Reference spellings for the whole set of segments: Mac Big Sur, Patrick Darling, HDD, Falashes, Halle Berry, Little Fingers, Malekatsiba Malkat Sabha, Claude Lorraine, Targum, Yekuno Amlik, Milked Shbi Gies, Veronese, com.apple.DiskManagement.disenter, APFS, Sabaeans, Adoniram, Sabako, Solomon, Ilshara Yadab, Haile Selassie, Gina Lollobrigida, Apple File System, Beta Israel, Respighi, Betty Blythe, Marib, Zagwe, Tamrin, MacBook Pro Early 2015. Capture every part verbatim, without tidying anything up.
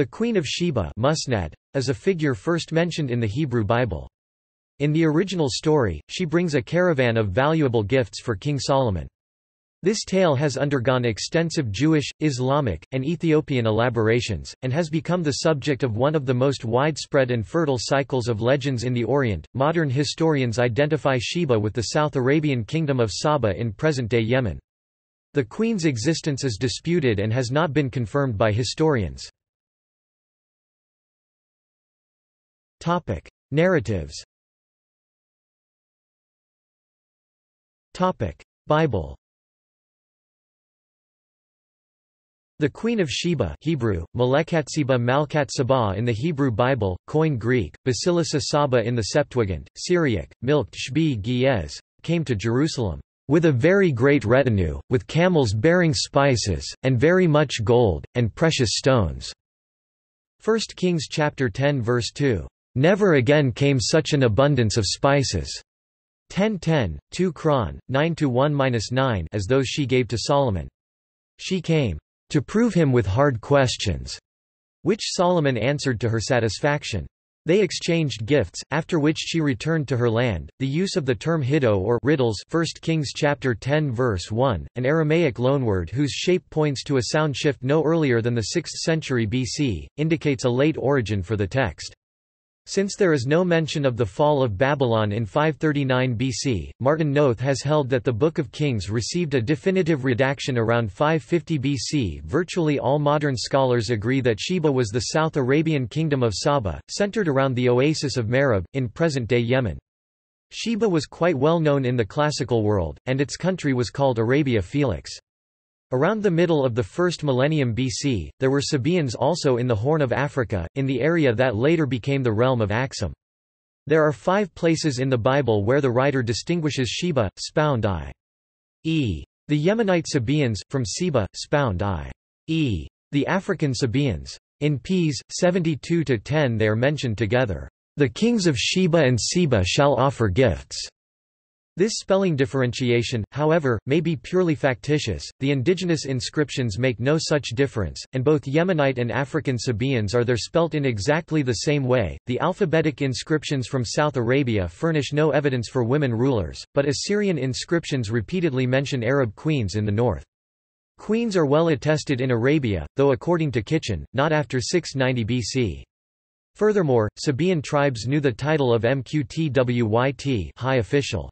The Queen of Sheba Musnad, is a figure first mentioned in the Hebrew Bible. In the original story, she brings a caravan of valuable gifts for King Solomon. This tale has undergone extensive Jewish, Islamic, and Ethiopian elaborations, and has become the subject of one of the most widespread and fertile cycles of legends in the Orient. Modern historians identify Sheba with the South Arabian kingdom of Saba in present-day Yemen. The queen's existence is disputed and has not been confirmed by historians. Topic: Narratives. Topic: Bible. The Queen of Sheba Hebrew, Malekatsiba Malkat Sabha in the Hebrew Bible, Koine Greek, Basilisa Saba in the Septuagint, Syriac, Milked Shbi Gies, came to Jerusalem, "...with a very great retinue, with camels bearing spices, and very much gold, and precious stones." First Kings chapter ten verse two, "...never again came such an abundance of spices." ten ten, two Chron, nine to one to nine as those she gave to Solomon. She came to prove him with hard questions, which Solomon answered to her satisfaction. They exchanged gifts, after which she returned to her land. The use of the term hiddo or riddles, First Kings chapter ten verse one, an Aramaic loanword whose shape points to a sound shift no earlier than the sixth century B C, indicates a late origin for the text. Since there is no mention of the fall of Babylon in five thirty-nine B C, Martin Noth has held that the Book of Kings received a definitive redaction around five fifty B C. Virtually all modern scholars agree that Sheba was the South Arabian kingdom of Saba, centered around the oasis of Marib, in present-day Yemen. Sheba was quite well known in the classical world, and its country was called Arabia Felix. Around the middle of the first millennium B C, there were Sabaeans also in the Horn of Africa, in the area that later became the realm of Aksum. There are five places in the Bible where the writer distinguishes Sheba, Spound I. E. The Yemenite Sabaeans, from Seba, Spound I. E. The African Sabaeans. In Ps. seventy-two to ten they are mentioned together. The kings of Sheba and Seba shall offer gifts. This spelling differentiation, however, may be purely factitious. The indigenous inscriptions make no such difference, and both Yemenite and African Sabaeans are there spelt in exactly the same way. The alphabetic inscriptions from South Arabia furnish no evidence for women rulers, but Assyrian inscriptions repeatedly mention Arab queens in the north. Queens are well attested in Arabia, though according to Kitchen, not after six ninety B C. Furthermore, Sabaean tribes knew the title of M Q T W Y T, high official.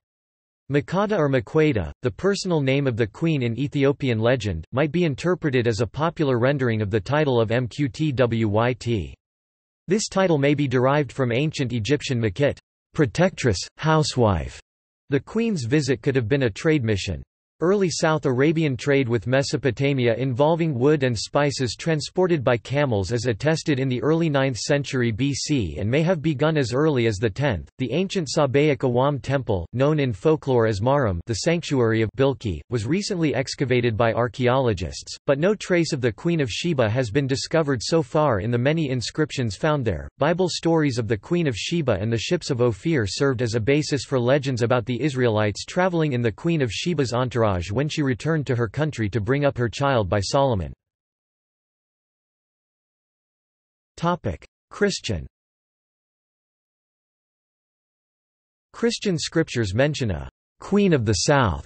Makada or Maqueda, the personal name of the queen in Ethiopian legend, might be interpreted as a popular rendering of the title of M Q T W Y T. This title may be derived from ancient Egyptian Makit, protectress, housewife. The queen's visit could have been a trade mission. Early South Arabian trade with Mesopotamia involving wood and spices transported by camels is attested in the early ninth century B C and may have begun as early as the tenth. The ancient Sabaic Awam temple, known in folklore as Maram, the sanctuary of Bilki, was recently excavated by archaeologists, but no trace of the Queen of Sheba has been discovered so far in the many inscriptions found there. Bible stories of the Queen of Sheba and the ships of Ophir served as a basis for legends about the Israelites traveling in the Queen of Sheba's entourage when she returned to her country to bring up her child by Solomon. Christian Christian scriptures mention a «Queen of the South»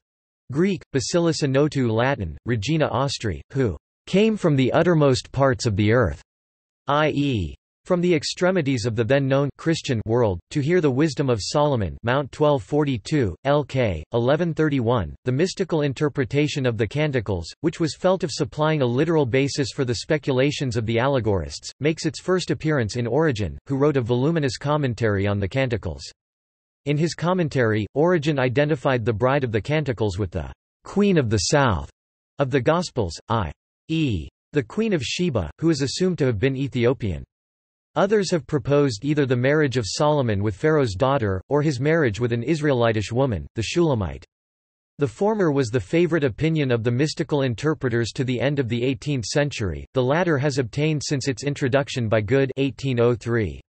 Greek, Basilisa Notu Latin, Regina Austri, who «came from the uttermost parts of the earth», that is, from the extremities of the then-known Christian world, to hear the wisdom of Solomon Mount twelve forty-two, L K eleven thirty-one, the mystical interpretation of the Canticles, which was felt of supplying a literal basis for the speculations of the allegorists, makes its first appearance in Origen, who wrote a voluminous commentary on the Canticles. In his commentary, Origen identified the bride of the Canticles with the «Queen of the South» of the Gospels, that is, the Queen of Sheba, who is assumed to have been Ethiopian. Others have proposed either the marriage of Solomon with Pharaoh's daughter, or his marriage with an Israelitish woman, the Shulamite. The former was the favorite opinion of the mystical interpreters to the end of the eighteenth century, the latter has obtained since its introduction by Good eighteen oh three.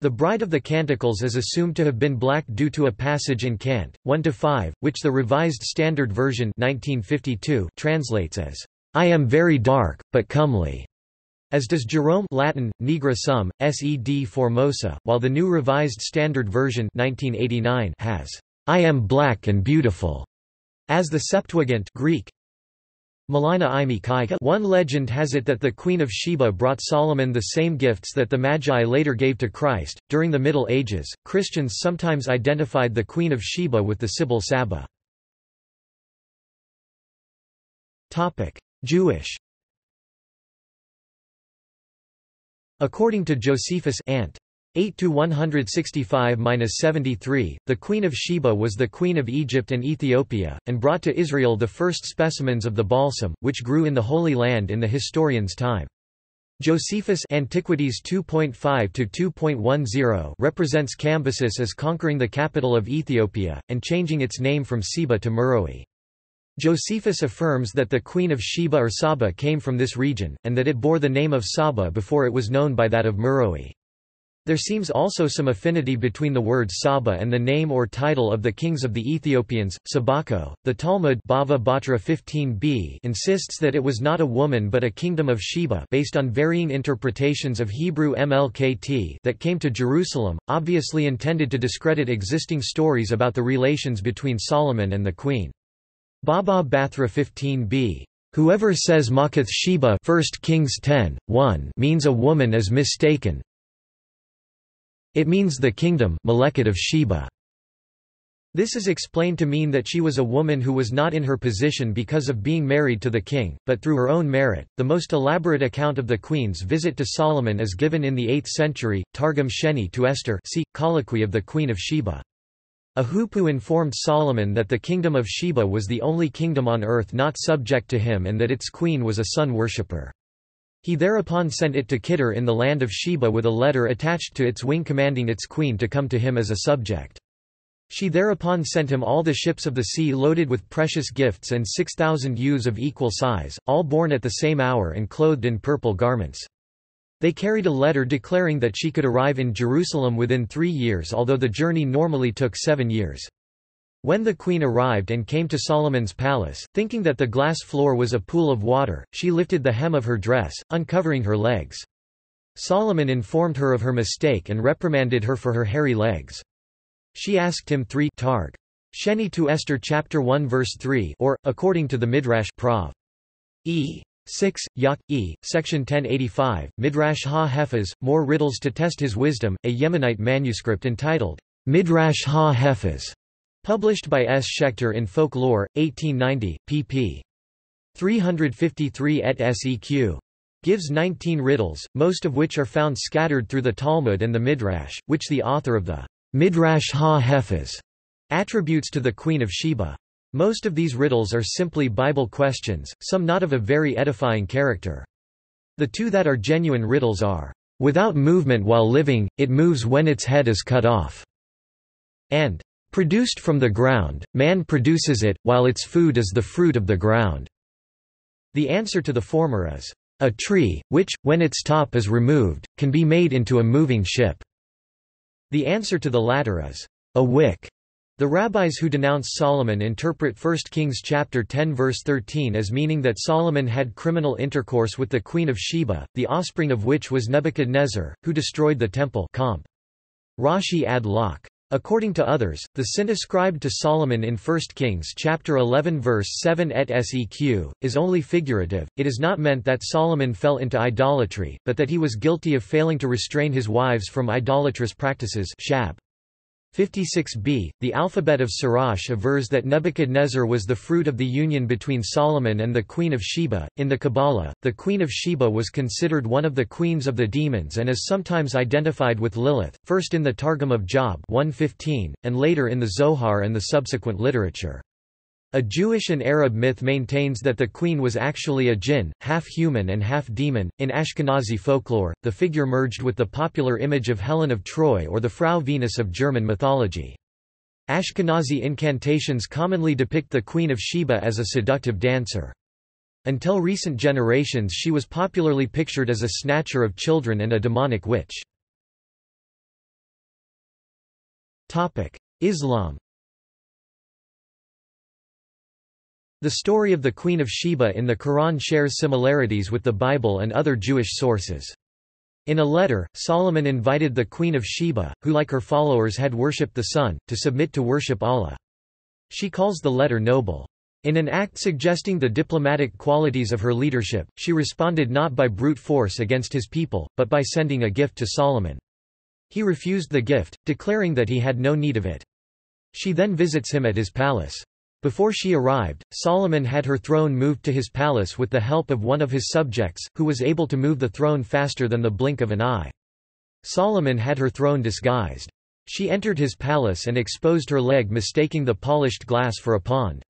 The Bride of the Canticles is assumed to have been black due to a passage in Cant one to five, which the Revised Standard Version nineteen fifty-two translates as, "I am very dark, but comely." As does Jerome Latin, Nigra Sum, S E D Formosa, while the New Revised Standard Version nineteen eighty-nine has, "I am black and beautiful," as the Septuagint Greek. One legend has it that the Queen of Sheba brought Solomon the same gifts that the Magi later gave to Christ. During the Middle Ages, Christians sometimes identified the Queen of Sheba with the Sibyl Saba. Topic: Jewish. According to Josephus, Ant. eight to one sixty-five to seventy-three, the Queen of Sheba was the Queen of Egypt and Ethiopia, and brought to Israel the first specimens of the balsam, which grew in the Holy Land in the historian's time. Josephus Antiquities two point five to two point ten represents Cambyses as conquering the capital of Ethiopia, and changing its name from Seba to Meroe. Josephus affirms that the Queen of Sheba or Saba came from this region, and that it bore the name of Saba before it was known by that of Meroe. There seems also some affinity between the word Saba and the name or title of the kings of the Ethiopians, Sabako. The Talmud Bava Batra fifteen b insists that it was not a woman but a kingdom of Sheba based on varying interpretations of Hebrew M L K T that came to Jerusalem, obviously intended to discredit existing stories about the relations between Solomon and the queen. Baba Bathra fifteen b. Whoever says Maketh Sheba First Kings ten, one means a woman is mistaken. It means the kingdom Maleket of Sheba. This is explained to mean that she was a woman who was not in her position because of being married to the king, but through her own merit. The most elaborate account of the queen's visit to Solomon is given in the eighth century, Targum Sheni to Esther, see, Colloquy of the Queen of Sheba. Ahupu informed Solomon that the kingdom of Sheba was the only kingdom on earth not subject to him and that its queen was a sun worshipper. He thereupon sent it to Kittir in the land of Sheba with a letter attached to its wing commanding its queen to come to him as a subject. She thereupon sent him all the ships of the sea loaded with precious gifts and six thousand ewes of equal size, all born at the same hour and clothed in purple garments. They carried a letter declaring that she could arrive in Jerusalem within three years although the journey normally took seven years. When the queen arrived and came to Solomon's palace, thinking that the glass floor was a pool of water, she lifted the hem of her dress, uncovering her legs. Solomon informed her of her mistake and reprimanded her for her hairy legs. She asked him three Targ. Sheni to Esther chapter one verse three or, according to the Midrash Prov. E. six, Yak, E, section ten eighty-five, Midrash ha-Hefez, more riddles to test his wisdom, a Yemenite manuscript entitled, Midrash ha-Hefez. Published by S. Schechter in Folklore, eighteen ninety, pp. three fifty-three et seq. Gives nineteen riddles, most of which are found scattered through the Talmud and the Midrash, which the author of the Midrash ha-Hefez attributes to the Queen of Sheba. Most of these riddles are simply Bible questions, some not of a very edifying character. The two that are genuine riddles are, "Without movement while living, it moves when its head is cut off," and "Produced from the ground, man produces it, while its food is the fruit of the ground." The answer to the former is, "A tree, which, when its top is removed, can be made into a moving ship." The answer to the latter is, "A wick." The rabbis who denounce Solomon interpret First Kings chapter ten verse thirteen as meaning that Solomon had criminal intercourse with the Queen of Sheba, the offspring of which was Nebuchadnezzar, who destroyed the temple. Comp. Rashi ad Lach. According to others, the sin ascribed to Solomon in First Kings chapter eleven verse seven et seq. Is only figurative. It is not meant that Solomon fell into idolatry, but that he was guilty of failing to restrain his wives from idolatrous practices. Shab. fifty-six b, the Alphabet of Sirach avers that Nebuchadnezzar was the fruit of the union between Solomon and the Queen of Sheba. In the Kabbalah, the Queen of Sheba was considered one of the queens of the demons and is sometimes identified with Lilith, first in the Targum of Job one fifteen, and later in the Zohar and the subsequent literature. A Jewish and Arab myth maintains that the queen was actually a jinn, half human and half demon. In Ashkenazi folklore, the figure merged with the popular image of Helen of Troy or the Frau Venus of German mythology. Ashkenazi incantations commonly depict the Queen of Sheba as a seductive dancer. Until recent generations, she was popularly pictured as a snatcher of children and a demonic witch. Topic: Islam. The story of the Queen of Sheba in the Quran shares similarities with the Bible and other Jewish sources. In a letter, Solomon invited the Queen of Sheba, who like her followers had worshipped the sun, to submit to worship Allah. She calls the letter noble. In an act suggesting the diplomatic qualities of her leadership, she responded not by brute force against his people, but by sending a gift to Solomon. He refused the gift, declaring that he had no need of it. She then visits him at his palace. Before she arrived, Solomon had her throne moved to his palace with the help of one of his subjects, who was able to move the throne faster than the blink of an eye. Solomon had her throne disguised. She entered his palace and exposed her leg, mistaking the polished glass for a pond.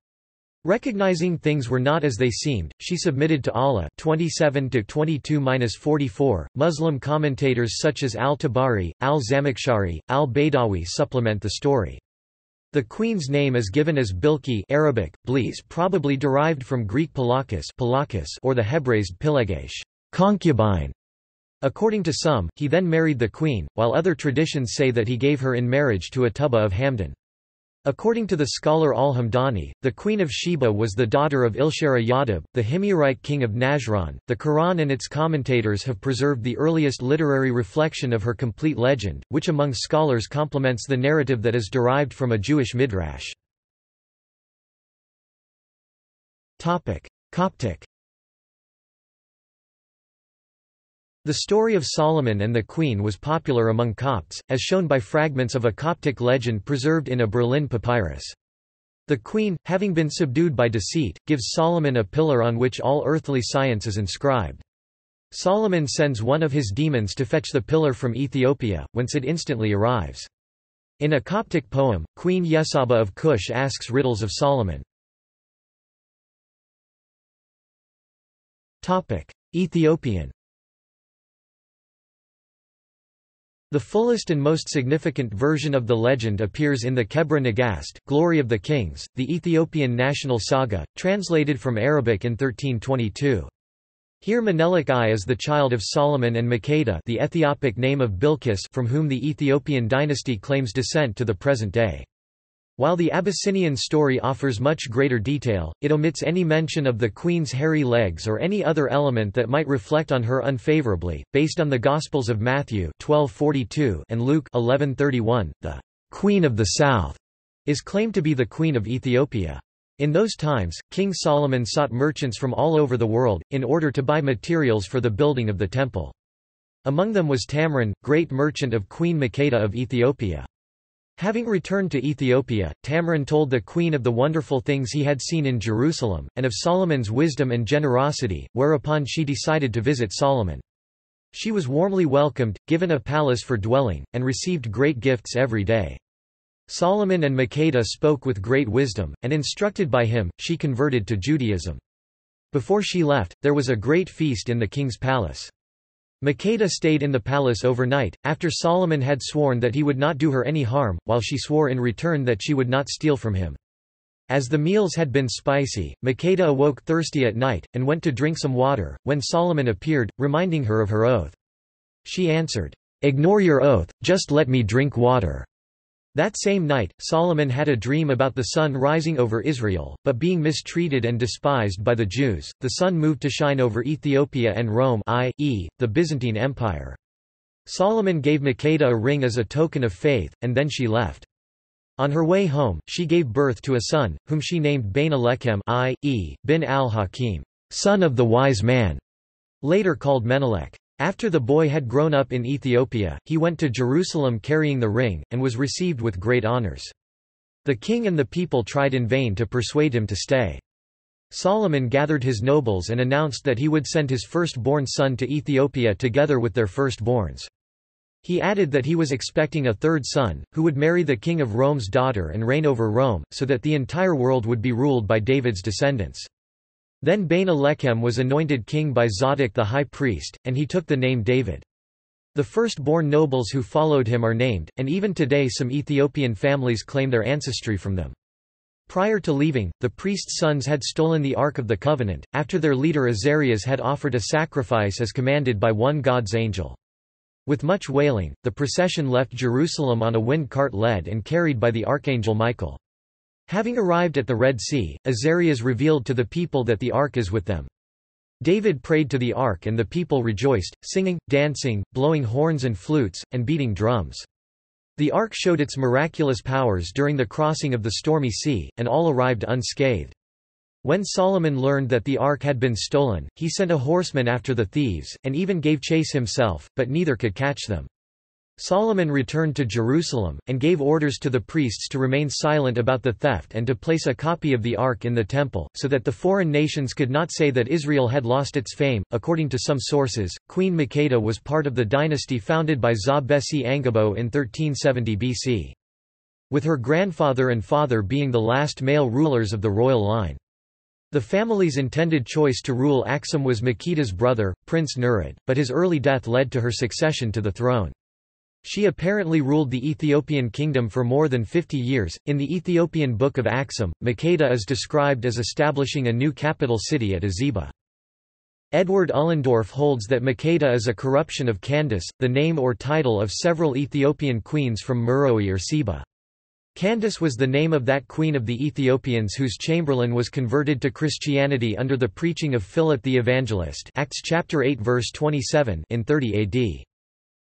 Recognizing things were not as they seemed, she submitted to Allah. twenty-seven to twenty-two to forty-four. Muslim commentators such as al-Tabari, al-Zamakhshari, al-Baydawi supplement the story. The queen's name is given as Bilki, Arabic, Blis, probably derived from Greek Palakis, or the Hebraized pilagesh, concubine. According to some, he then married the queen, while other traditions say that he gave her in marriage to Atubba of Hamdan. According to the scholar al-Hamdani, the Queen of Sheba was the daughter of Ilshara Yadab, the Himyarite king of Najran. The Quran and its commentators have preserved the earliest literary reflection of her complete legend, which among scholars complements the narrative that is derived from a Jewish midrash. Coptic. The story of Solomon and the Queen was popular among Copts, as shown by fragments of a Coptic legend preserved in a Berlin papyrus. The Queen, having been subdued by deceit, gives Solomon a pillar on which all earthly science is inscribed. Solomon sends one of his demons to fetch the pillar from Ethiopia, whence it instantly arrives. In a Coptic poem, Queen Yesaba of Kush asks riddles of Solomon. Ethiopian. The fullest and most significant version of the legend appears in the Kebra Nagast, Glory of the Kings, the Ethiopian national saga, translated from Arabic in thirteen twenty-two. Here Menelik I is the child of Solomon and Maqueda, the Ethiopic name of Bilqis, from whom the Ethiopian dynasty claims descent to the present day. While the Abyssinian story offers much greater detail, it omits any mention of the queen's hairy legs or any other element that might reflect on her unfavorably. Based on the Gospels of Matthew twelve forty-two and Luke eleven thirty-one, the Queen of the South is claimed to be the Queen of Ethiopia. In those times, King Solomon sought merchants from all over the world, in order to buy materials for the building of the temple. Among them was Tamrin, great merchant of Queen Makeda of Ethiopia. Having returned to Ethiopia, Tamrin told the queen of the wonderful things he had seen in Jerusalem, and of Solomon's wisdom and generosity, whereupon she decided to visit Solomon. She was warmly welcomed, given a palace for dwelling, and received great gifts every day. Solomon and Maqueda spoke with great wisdom, and instructed by him, she converted to Judaism. Before she left, there was a great feast in the king's palace. Maqueda stayed in the palace overnight, after Solomon had sworn that he would not do her any harm, while she swore in return that she would not steal from him. As the meals had been spicy, Maqueda awoke thirsty at night, and went to drink some water, when Solomon appeared, reminding her of her oath. She answered, "Ignore your oath, just let me drink water." That same night, Solomon had a dream about the sun rising over Israel, but being mistreated and despised by the Jews, the sun moved to shine over Ethiopia and Rome, that is, the Byzantine Empire. Solomon gave Maqueda a ring as a token of faith, and then she left. On her way home, she gave birth to a son, whom she named Bain Alechem, that is, Ben al-Hakim, son of the wise man, later called Menelik. After the boy had grown up in Ethiopia, he went to Jerusalem carrying the ring, and was received with great honors. The king and the people tried in vain to persuade him to stay. Solomon gathered his nobles and announced that he would send his firstborn son to Ethiopia together with their firstborns. He added that he was expecting a third son, who would marry the king of Rome's daughter and reign over Rome, so that the entire world would be ruled by David's descendants. Then Bain Alechem was anointed king by Zadok the high priest, and he took the name David. The firstborn nobles who followed him are named, and even today some Ethiopian families claim their ancestry from them. Prior to leaving, the priest's sons had stolen the Ark of the Covenant, after their leader Azarias had offered a sacrifice as commanded by one God's angel. With much wailing, the procession left Jerusalem on a wind cart led and carried by the archangel Michael. Having arrived at the Red Sea, Azarias revealed to the people that the ark is with them. David prayed to the ark and the people rejoiced, singing, dancing, blowing horns and flutes, and beating drums. The ark showed its miraculous powers during the crossing of the stormy sea, and all arrived unscathed. When Solomon learned that the ark had been stolen, he sent a horseman after the thieves, and even gave chase himself, but neither could catch them. Solomon returned to Jerusalem, and gave orders to the priests to remain silent about the theft and to place a copy of the ark in the temple, so that the foreign nations could not say that Israel had lost its fame. According to some sources, Queen Maqueda was part of the dynasty founded by Za Besi Angabo in thirteen seventy B C, with her grandfather and father being the last male rulers of the royal line. The family's intended choice to rule Aksum was Makeda's brother, Prince Nurid, but his early death led to her succession to the throne. She apparently ruled the Ethiopian kingdom for more than fifty years. In the Ethiopian Book of Aksum, Makeda is described as establishing a new capital city at Azeba. Edward Ullendorf holds that Makeda is a corruption of Candace, the name or title of several Ethiopian queens from Meroe or Seba. Candace was the name of that queen of the Ethiopians whose chamberlain was converted to Christianity under the preaching of Philip the Evangelist, Acts chapter eight verse twenty-seven, in thirty A D.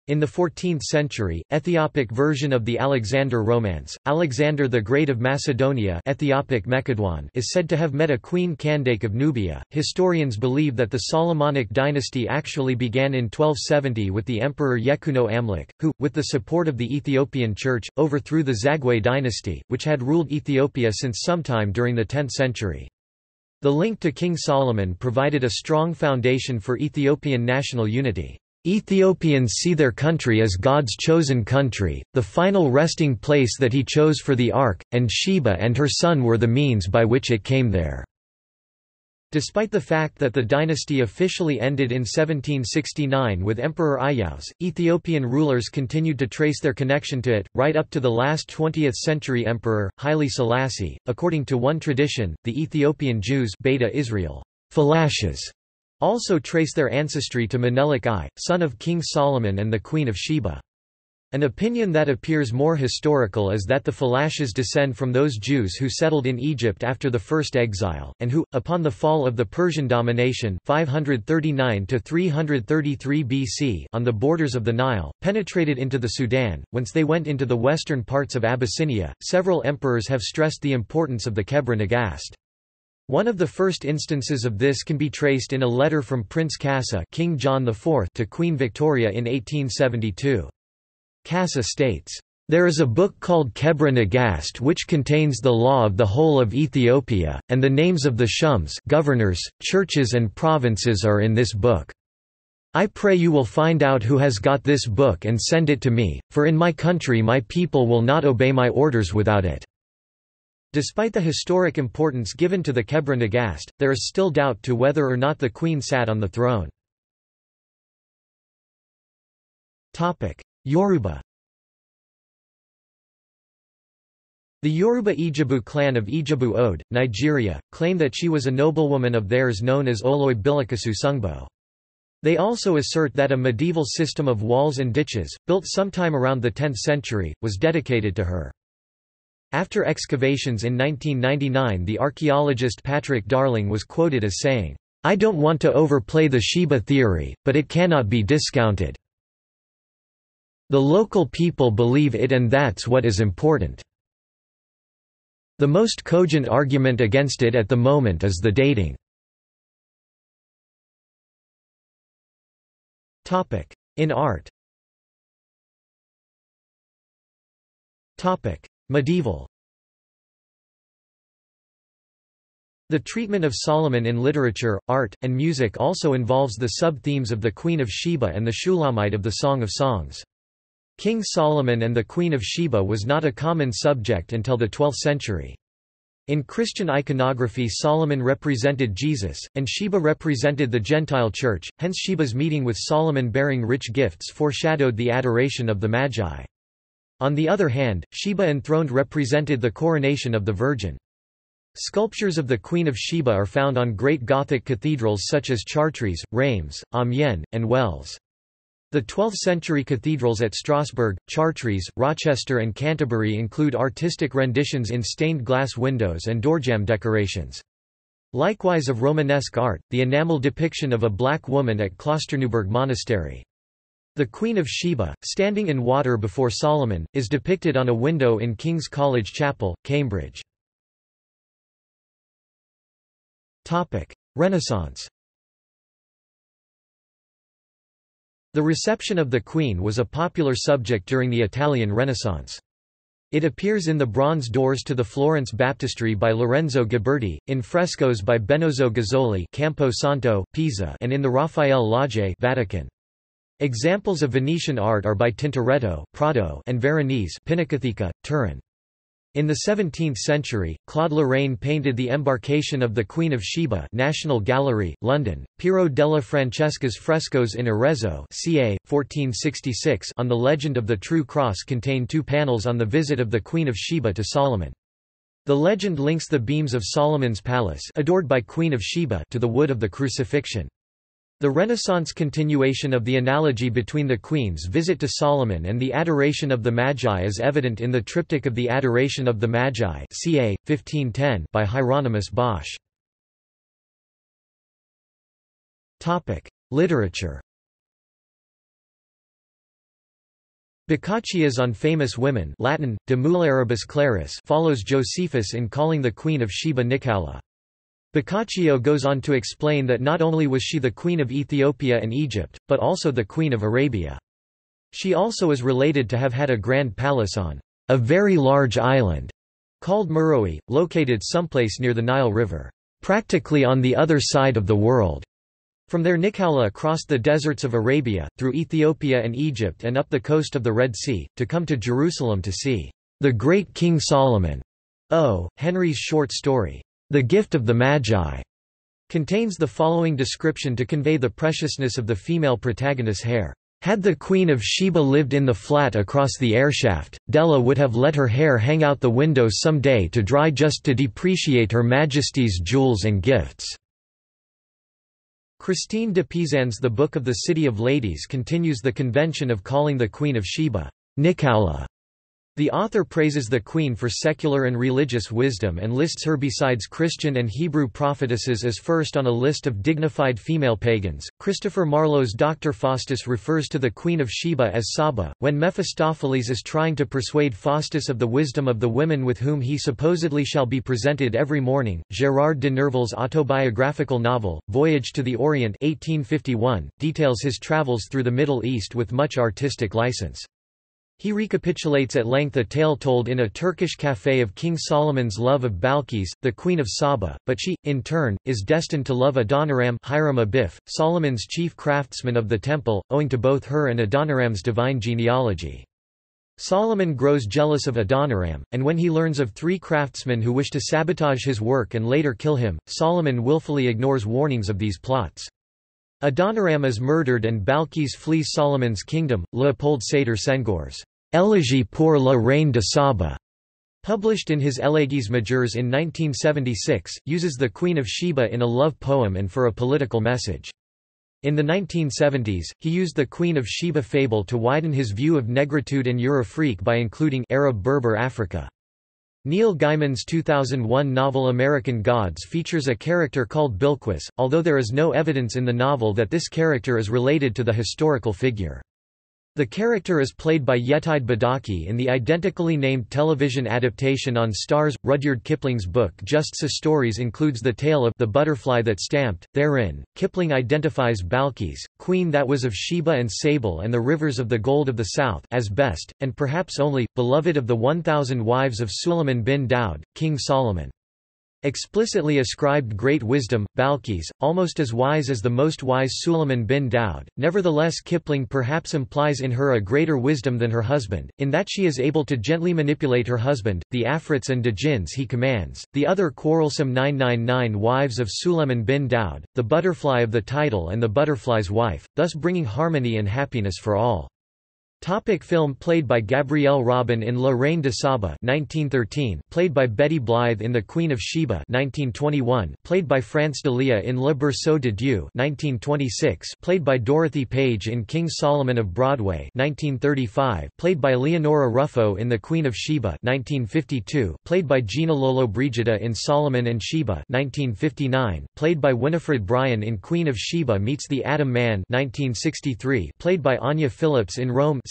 In the fourteenth century, Ethiopic version of the Alexander Romance, Alexander the Great of Macedonia (Ethiopic Mekedwan) is said to have met a Queen Kandake of Nubia. Historians believe that the Solomonic dynasty actually began in twelve seventy with the Emperor Yekuno Amlik, who, with the support of the Ethiopian Church, overthrew the Zagwe dynasty, which had ruled Ethiopia since sometime during the tenth century. The link to King Solomon provided a strong foundation for Ethiopian national unity. Ethiopians see their country as God's chosen country, the final resting place that he chose for the Ark, and Sheba and her son were the means by which it came there. Despite the fact that the dynasty officially ended in seventeen sixty-nine with Emperor Ayyavs, Ethiopian rulers continued to trace their connection to it, right up to the last twentieth century emperor, Haile Selassie. According to one tradition, the Ethiopian Jews, Beta Israel, Falashes, also trace their ancestry to Menelik I, son of King Solomon and the Queen of Sheba. An opinion that appears more historical is that the Falashes descend from those Jews who settled in Egypt after the First Exile, and who, upon the fall of the Persian domination five thirty-nine to three thirty-three B C on the borders of the Nile, penetrated into the Sudan, whence they went into the western parts of Abyssinia. Several emperors have stressed the importance of the Kebra Nagast. One of the first instances of this can be traced in a letter from Prince Kassa, King John the Fourth, to Queen Victoria in eighteen seventy-two. Kassa states, "There is a book called Kebra Nagast which contains the law of the whole of Ethiopia, and the names of the shums, governors, churches and provinces are in this book. I pray you will find out who has got this book and send it to me, for in my country my people will not obey my orders without it." Despite the historic importance given to the Kebra Nagast, there is still doubt to whether or not the queen sat on the throne. Yoruba. The Yoruba Ijebu clan of Ijebu Ode, Nigeria, claim that she was a noblewoman of theirs known as Oloi Bilkisu Sungbo. They also assert that a medieval system of walls and ditches, built sometime around the tenth century, was dedicated to her. After excavations in nineteen ninety-nine, the archaeologist Patrick Darling was quoted as saying, "I don't want to overplay the Sheba theory, but it cannot be discounted. The local people believe it and that's what is important. The most cogent argument against it at the moment is the dating." In art. Medieval. The treatment of Solomon in literature, art, and music also involves the sub-themes of the Queen of Sheba and the Shulamite of the Song of Songs. King Solomon and the Queen of Sheba was not a common subject until the twelfth century. In Christian iconography, Solomon represented Jesus, and Sheba represented the Gentile Church, hence Sheba's meeting with Solomon bearing rich gifts foreshadowed the adoration of the Magi. On the other hand, Sheba enthroned represented the coronation of the Virgin. Sculptures of the Queen of Sheba are found on great Gothic cathedrals such as Chartres, Rheims, Amiens, and Wells. The twelfth century cathedrals at Strasbourg, Chartres, Rochester and Canterbury include artistic renditions in stained glass windows and doorjamb decorations. Likewise of Romanesque art, the enamel depiction of a black woman at Klosterneuburg Monastery. The Queen of Sheba, standing in water before Solomon, is depicted on a window in King's College Chapel, Cambridge. Renaissance. The reception of the Queen was a popular subject during the Italian Renaissance. It appears in the bronze doors to the Florence Baptistery by Lorenzo Ghiberti, in frescoes by Benozzo Gozzoli, Campo Santo, Pisa, and in the Raphael Loggie, Vatican. Examples of Venetian art are by Tintoretto, Prato, and Veronese, Pinacoteca, Turin. In the seventeenth century, Claude Lorraine painted the Embarkation of the Queen of Sheba, National Gallery, London. Piero della Francesca's frescoes in Arezzo, circa fourteen sixty-six, on the Legend of the True Cross contain two panels on the visit of the Queen of Sheba to Solomon. The legend links the beams of Solomon's palace, adored by Queen of Sheba, to the wood of the crucifixion. The Renaissance continuation of the analogy between the Queen's visit to Solomon and the Adoration of the Magi is evident in the triptych of the Adoration of the Magi (circa fifteen ten) by Hieronymus Bosch. Topic: Literature. Boccaccio's On Famous Women (Latin: De Mulieribus Claris) follows Josephus in calling the Queen of Sheba Nicaula. Boccaccio goes on to explain that not only was she the queen of Ethiopia and Egypt, but also the queen of Arabia. She also is related to have had a grand palace on a very large island, called Meroe, located someplace near the Nile River, practically on the other side of the world. From there Nicaula crossed the deserts of Arabia, through Ethiopia and Egypt and up the coast of the Red Sea, to come to Jerusalem to see the great King Solomon. O. Henry's short story, The Gift of the Magi, contains the following description to convey the preciousness of the female protagonist's hair. Had the Queen of Sheba lived in the flat across the airshaft, Della would have let her hair hang out the window some day to dry just to depreciate Her Majesty's jewels and gifts. Christine de Pisan's The Book of the City of Ladies continues the convention of calling the Queen of Sheba Nicaula. The author praises the queen for secular and religious wisdom and lists her besides Christian and Hebrew prophetesses as first on a list of dignified female pagans. Christopher Marlowe's Doctor Faustus refers to the Queen of Sheba as Saba. When Mephistopheles is trying to persuade Faustus of the wisdom of the women with whom he supposedly shall be presented every morning, Gérard de Nerval's autobiographical novel, Voyage to the Orient eighteen fifty-one, details his travels through the Middle East with much artistic license. He recapitulates at length a tale told in a Turkish café of King Solomon's love of Balkis, the Queen of Saba, but she, in turn, is destined to love Adoniram, Hiram Abiff, Solomon's chief craftsman of the temple, owing to both her and Adoniram's divine genealogy. Solomon grows jealous of Adoniram, and when he learns of three craftsmen who wish to sabotage his work and later kill him, Solomon willfully ignores warnings of these plots. Adoniram is murdered and Balkis flees Solomon's kingdom. Leopold Sater Senghor's Elegie pour la Reine de Saba, published in his Elegies Majeures in nineteen seventy-six, uses the Queen of Sheba in a love poem and for a political message. In the nineteen seventies, he used the Queen of Sheba fable to widen his view of negritude and Eurafrique by including Arab-Berber Africa. Neil Gaiman's two thousand one novel American Gods features a character called Bilqis, although there is no evidence in the novel that this character is related to the historical figure. The character is played by Yetide Badaki in the identically named television adaptation on Starz. Rudyard Kipling's book Just's Stories includes the tale of The Butterfly That Stamped. Therein, Kipling identifies Balkis, Queen that was of Sheba and Sable and the rivers of the gold of the south, as best, and perhaps only, beloved of the one thousand wives of Suleiman bin Daud, King Solomon. Explicitly ascribed great wisdom, Balkis, almost as wise as the most wise Suleiman bin Daud. Nevertheless, Kipling perhaps implies in her a greater wisdom than her husband, in that she is able to gently manipulate her husband, the Afrits and Djinns he commands. The other quarrelsome nine hundred ninety-nine wives of Suleiman bin Daud, the butterfly of the title and the butterfly's wife, thus bringing harmony and happiness for all. Topic film played by Gabrielle Robin in La Reine de Saba nineteen thirteen, played by Betty Blythe in The Queen of Sheba nineteen twenty-one, played by France D'Elia in Le Berceau de Dieu nineteen twenty-six, played by Dorothy Page in King Solomon of Broadway nineteen thirty-five, played by Leonora Ruffo in The Queen of Sheba nineteen fifty-two, played by Gina Lollobrigida in Solomon and Sheba nineteen fifty-nine, played by Winifred Bryan in Queen of Sheba Meets the Atom Man nineteen sixty-three, played by Anya Phillips in Rome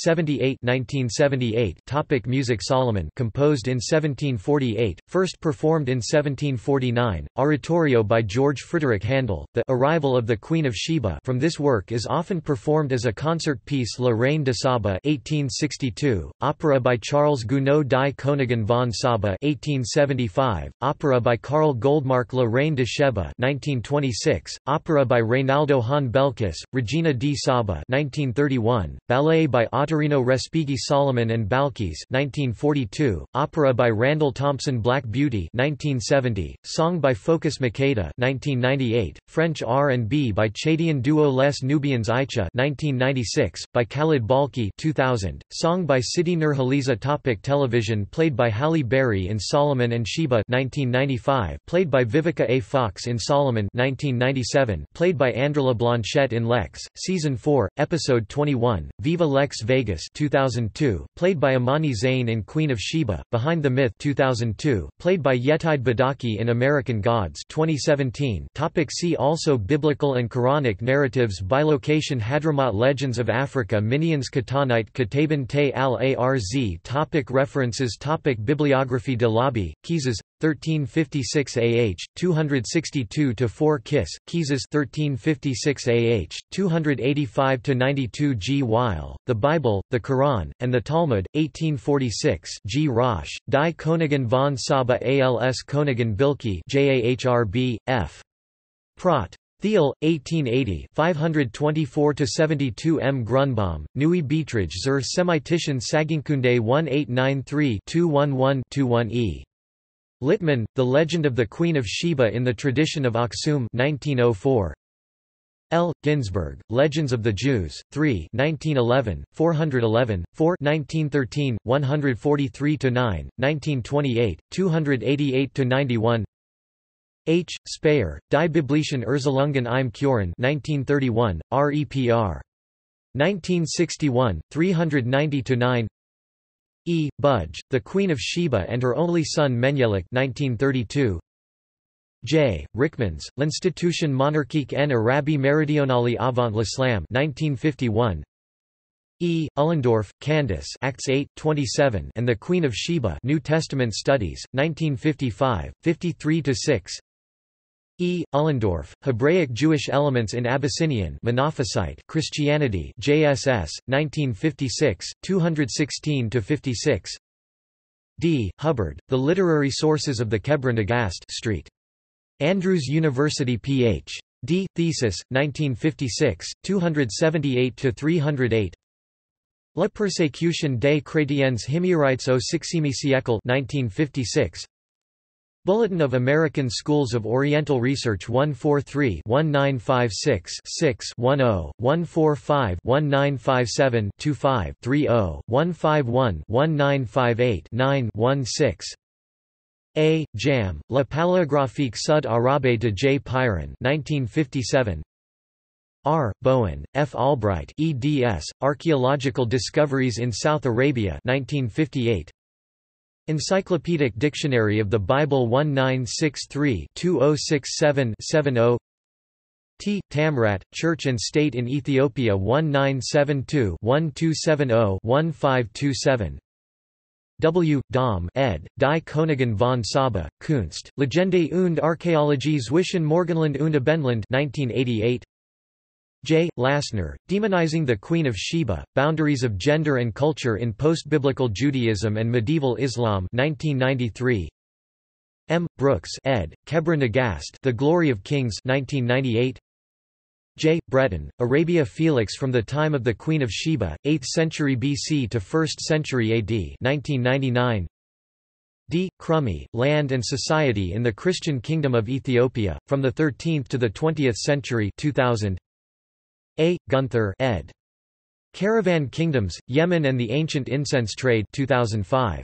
nineteen seventy-eight. Topic music. Solomon, composed in seventeen forty-eight, first performed in seventeen forty-nine, oratorio by George Frideric Handel. The Arrival of the Queen of Sheba from this work is often performed as a concert piece. La Reine de Saba eighteen sixty-two, opera by Charles Gounod die Königin von Saba eighteen seventy-five, opera by Karl Goldmark. La Reine de Sheba nineteen twenty-six, opera by Reynaldo Hahn Belkis, Regina di Saba nineteen thirty-one, ballet by Ottorino Respighi. Solomon and Balkis nineteen forty-two, opera by Randall Thompson. Black Beauty nineteen seventy, song by Focus Makeda nineteen ninety-eight, French R and B by Chadian duo Les Nubians. Aicha nineteen ninety-six, by Khalid Balki two thousand, song by Sidi Nurhaliza. Topic television. Played by Halle Berry in Solomon and Sheba nineteen ninety-five, played by Vivica A. Fox in Solomon nineteen ninety-seven, played by Andrela Blanchette in Lex, Season four, Episode twenty-one, Viva Lex Vegas two thousand two, played by Imani Zain in Queen of Sheba, Behind the Myth two thousand two, played by Yetide Badaki in American Gods twenty seventeen. Topic see also: Biblical and Quranic narratives by location, Hadramaut, Legends of Africa, Minions, Katanite, Kataban Te al-Arz. Topic references. Topic bibliography. Dalabi, Kizes thirteen fifty-six A H, two sixty-two to four. Kiss, Kizes thirteen fifty-six A H, two eighty-five to ninety-two. G. Weil, The Bible, the Quran, and the Talmud, eighteen forty-six. G. Rosch, Die Königin von Saba als Königin Bilki, J A H R B, F. Prat. Thiel, eighteen eighty, five twenty-four to seventy-two. M. Grunbaum, Neue Betrage zur Semitischen Sagenkunde eighteen ninety-three two eleven two one E. Littmann, The Legend of the Queen of Sheba in the Tradition of Aksum nineteen oh four. L. Ginsberg, Legends of the Jews, three nineteen eleven, four eleven, four nineteen thirteen, one forty-three to nine, nineteen twenty-eight, two eighty-eight to ninety-one. H. Speyer, Die Biblischen Erzielungen im Kuran nineteen thirty-one, R E P R. nineteen sixty-one, three ninety to nine. E. Budge, The Queen of Sheba and Her Only Son Menelik nineteen thirty-two. J. Rickmans, L'Institution Monarchique en Arabie Meridionale avant l'Islam nineteen fifty-one. E. Ullendorf, Candace, Acts eight, twenty-seven, and the Queen of Sheba, New Testament Studies, nineteen fifty-five, fifty-three to six. E. Ullendorf, Hebraic Jewish Elements in Abyssinian Monophysite Christianity, J S S, nineteen fifty-six, two sixteen to fifty-six. D. Hubbard, The Literary Sources of the Kebra Nagast Street. Andrews University, P H. D. Thesis, nineteen fifty-six, two seventy-eight to three oh eight. La Persécution des Chrétiens Himyarites au seizième siècle nineteen fifty-six. Bulletin of American Schools of Oriental Research one four three one nine five six six one zero one four five one nine five seven two five three zero one five one one nine five eight nine one six. A. Jam, La Paléographique Sud-Arabe de J. Piron nineteen fifty-seven. R. Bowen, F. Albright, eds, Archaeological Discoveries in South Arabia nineteen fifty-eight. Encyclopedic Dictionary of the Bible nineteen sixty-three to two thousand sixty-seven seventy. T. Tamrat, Church and State in Ethiopia nineteen seventy-two to twelve seventy to fifteen twenty-seven. W. Dom, ed., Die Königin von Saba, Kunst, Legende und Archäologie zwischen Morgenland und Abendland nineteen eighty-eight. J. Lassner, Demonizing the Queen of Sheba, Boundaries of Gender and Culture in Post-Biblical Judaism and Medieval Islam nineteen ninety-three. M. Brooks, ed., Kebra Nagast, The Glory of Kings nineteen ninety-eight. J. Breton, Arabia Felix from the Time of the Queen of Sheba, eighth century B C to first century A D nineteen ninety-nine. D. Crummy, Land and Society in the Christian Kingdom of Ethiopia, From the thirteenth to the twentieth century two thousand. A. Gunther, ed. Caravan Kingdoms, Yemen and the Ancient Incense Trade two thousand five.